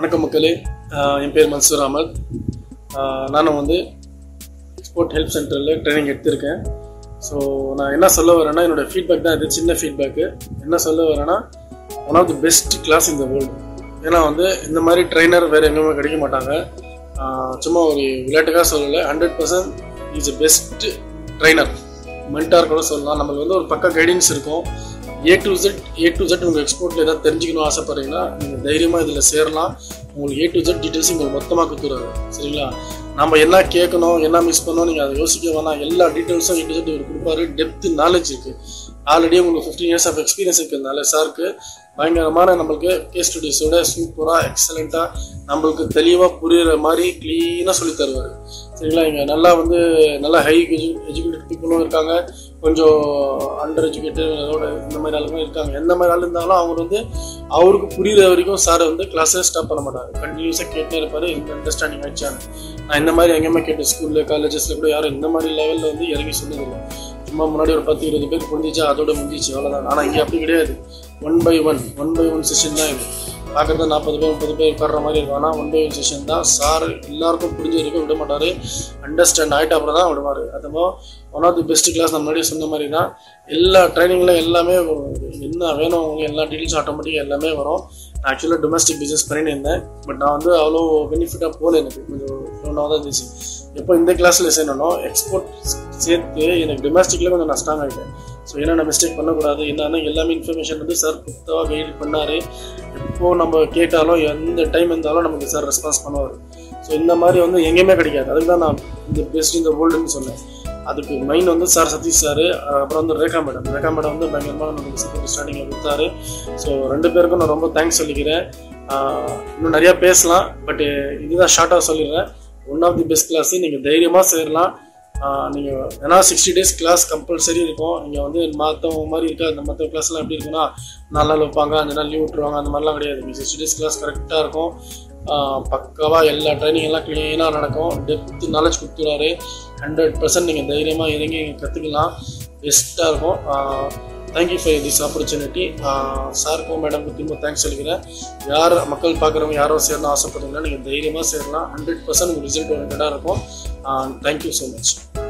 வணக்கம் மக்களே, என் பேர் மன்சூர் அமத். நானும் வந்து ஸ்போர்ட் ஹெல்ப் சென்டரில் ட்ரைனிங் எடுத்திருக்கேன். ஸோ நான் என்ன சொல்ல வரேன்னா, என்னோடய ஃபீட்பேக் தான் இது, சின்ன ஃபீட்பேக்கு. என்ன சொல்ல வரேன்னா, one of the best class இந்த வேர்ல்டு. ஏன்னா வந்து இந்த மாதிரி ட்ரைனர் வேறு எங்கேயுமே கிடைக்க மாட்டாங்க. சும்மா ஒரு விளையாட்டுக்காக சொல்லலை, 100% is a best trainer, mentor கூட சொல்லலாம். நம்மளுக்கு வந்து ஒரு பக்க கைடன்ஸ் இருக்கும். A to Z உங்கள் எக்ஸ்போர்ட்டில் ஏதாவது தெரிஞ்சுக்கணும் ஆசைப்பட்றீங்கன்னா நீங்கள் தைரியமாக இதில் சேரலாம். உங்களுக்கு A to Z டீட்டெயில்ஸ் உங்களுக்கு மொத்தமாக கொடுத்துருவாங்க. சரிங்களா, நம்ம என்ன கேட்கணும், என்ன மிஸ் பண்ணணும், நீங்கள் அதை யோசிக்க வேணாம். எல்லா டீட்டெயில்ஸும் A to Z இவர் கொடுப்பாரு. டெப்த்து நாலேஜ் இருக்குது. ஆல்ரெடி உங்களுக்கு 15 years ஆஃப் எக்ஸ்பீரியன்ஸ் இருக்கிறதுனால சாருக்கு பயங்கரமான நம்மளுக்கு கேஸ் ஸ்டடிஸோட சூப்பராக எக்ஸலண்ட்டாக நம்மளுக்கு தெளிவாக புரிகிற மாதிரி க்ளீனாக சொல்லித் தருவார். சரிங்களா, இங்கே நல்லா வந்து நல்லா ஹை எஜுகேட்டட் பீப்புளும் இருக்காங்க, கொஞ்சம் அண்டர் எஜுகேட்டடோட இந்த மாதிரி ஆளுங்களும் இருக்காங்க. எந்த மாதிரி ஆள் இருந்தாலும் அவங்க வந்து அவருக்கு புரிகிற வரைக்கும் சார் வந்து கிளாஸை ஸ்டாப் பண்ண மாட்டாங்க. கண்டினியூஸாக கேட்டே இருப்பார். இந்த அண்டர்ஸ்டாண்டிங் ஆயிடுச்சாங்க. நான் இந்த மாதிரி எங்கேயுமே கேட்டேன். ஸ்கூலில் காலேஜஸில் கூட யாரும் இந்த மாதிரி லெவலில் வந்து இறங்கி சொன்னதில்லை. சும்மா முன்னாடி ஒரு 10-20 பேர் புரிஞ்சிச்சு, அதோட முடிஞ்சிச்சு, அவ்வளோதான். ஆனால் இங்கே அப்படி கிடையாது. ஒன் பை ஒன் செஷன் தான். இது பார்க்குறது 40 பேர் 30 பேர் உட்கார்ற மாதிரி இருக்கும். ஆனால் 1 by 1 செஷன் தான். சார் எல்லாருக்கும் புரிஞ்ச வரைக்கும் விட மாட்டார். அண்டர்ஸ்டாண்ட் ஆகிட்ட அப்புறம் தான் விடுவார். அதுபோக one of the best class நம்ம முன்னாடி சொன்ன மாதிரி தான். எல்லா ட்ரைனிங்லாம் எல்லாமே என்ன வேணும் உங்களுக்கு எல்லா டீட்டெயில்ஸும் ஆட்டோமேட்டிக்காக எல்லாமே வரும். நான் ஆக்சுவலாக டொமஸ்டிக் பிஸ்னஸ் பண்ணிட்டு இருந்தேன். பட் நான் வந்து அவ்வளோ பெனிஃபிட்டாக போகல. எனக்கு கொஞ்சம் லோனாக தான் இருந்துச்சு. எப்போ இந்த கிளாஸில் சேர்ந்தனோ எக்ஸ்போர்ட் சேர்த்து எனக்கு டொமஸ்டிக்கில் கொஞ்சம் நான் ஸ்ட்ராங் ஆகிட்டேன். ஸோ என்னென்ன மிஸ்டேக் பண்ணக்கூடாது, என்னென்னா எல்லாமே இன்ஃபர்மேஷன் வந்து சார் புத்தாக கைடு பண்ணார். எப்போது நம்ம கேட்டாலும் எந்த டைம் இருந்தாலும் நமக்கு சார் ரெஸ்பான்ஸ் பண்ணுவார். ஸோ இந்த மாதிரி வந்து எங்கேயுமே கிடைக்காது. அதுக்கு தான் நான் இந்த பெஸ்ட் இந்த வேர்ல்டுன்னு சொன்னேன். அதுக்கு மெயின் வந்து சார் சதீஷ் சார், அப்புறம் வந்து ரேகா மேடம் வந்து பயங்கரமாக நமக்கு சப்போர்ட் ஸ்டார்டிங்கில் கொடுத்தாரு. ஸோ 2 பேருக்கும் நான் ரொம்ப தேங்க்ஸ் சொல்லிக்கிறேன். இன்னும் நிறையா பேசலாம், பட் இதுதான் ஷார்ட்டாக சொல்லிடுறேன். One of the best class, நீங்கள் தைரியமாக சேரலாம். நீங்கள் ஏன்னா 60 days கிளாஸ் கம்பல்சரி இருக்கும். நீங்கள் வந்து மற்றவங்க மாதிரி இருக்காது. அந்த மற்ற கிளாஸ்லாம் எப்படி இருக்குன்னா 4 நாள் வைப்பாங்க, 5 நாள் லீவ் விட்டுருவாங்க, அந்த மாதிரிலாம் கிடையாது. நீங்கள் 60 days கிளாஸ் கரெக்டாக இருக்கும். பக்காவாக எல்லா ட்ரைனிங்கெல்லாம் க்ளீனாக நடக்கும். Depth knowledge கொடுத்துறாரு. 100% நீங்கள் தைரியமாக இறங்கி கற்றுக்கலாம். பெஸ்ட்டாக இருக்கும். Thank you for this opportunity. சாருக்கும் மேடம்க்கு திரும்ப தேங்க்ஸ் சொல்லிக்கிறேன். யார் மக்கள் பார்க்குறவங்க யாரோ சேரணும் ஆசைப்படுறீங்கன்னா நீங்கள் தைரியமாக சேரலாம். 100% உங்களுக்கு ரிசல்ட் ஓரியண்டடாக இருக்கும். Thank you so much.